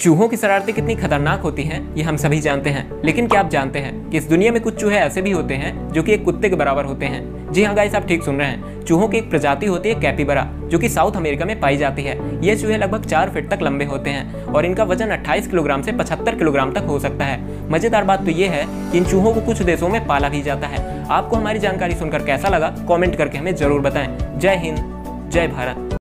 चूहों की शरारतें कितनी खतरनाक होती हैं ये हम सभी जानते हैं, लेकिन क्या आप जानते हैं कि इस दुनिया में कुछ चूहे ऐसे भी होते हैं जो कि एक कुत्ते के बराबर होते हैं। जी हाँ गाइस, आप ठीक सुन रहे हैं। चूहों की एक प्रजाति होती है कैपीबारा, जो कि साउथ अमेरिका में पाई जाती है। ये चूहे लगभग 4 फीट तक लंबे होते हैं और इनका वजन 28 किलोग्राम से 75 किलोग्राम तक हो सकता है। मजेदार बात तो ये है कि इन चूहों को कुछ देशों में पाला भी जाता है। आपको हमारी जानकारी सुनकर कैसा लगा, कॉमेंट करके हमें जरूर बताएं। जय हिंद, जय भारत।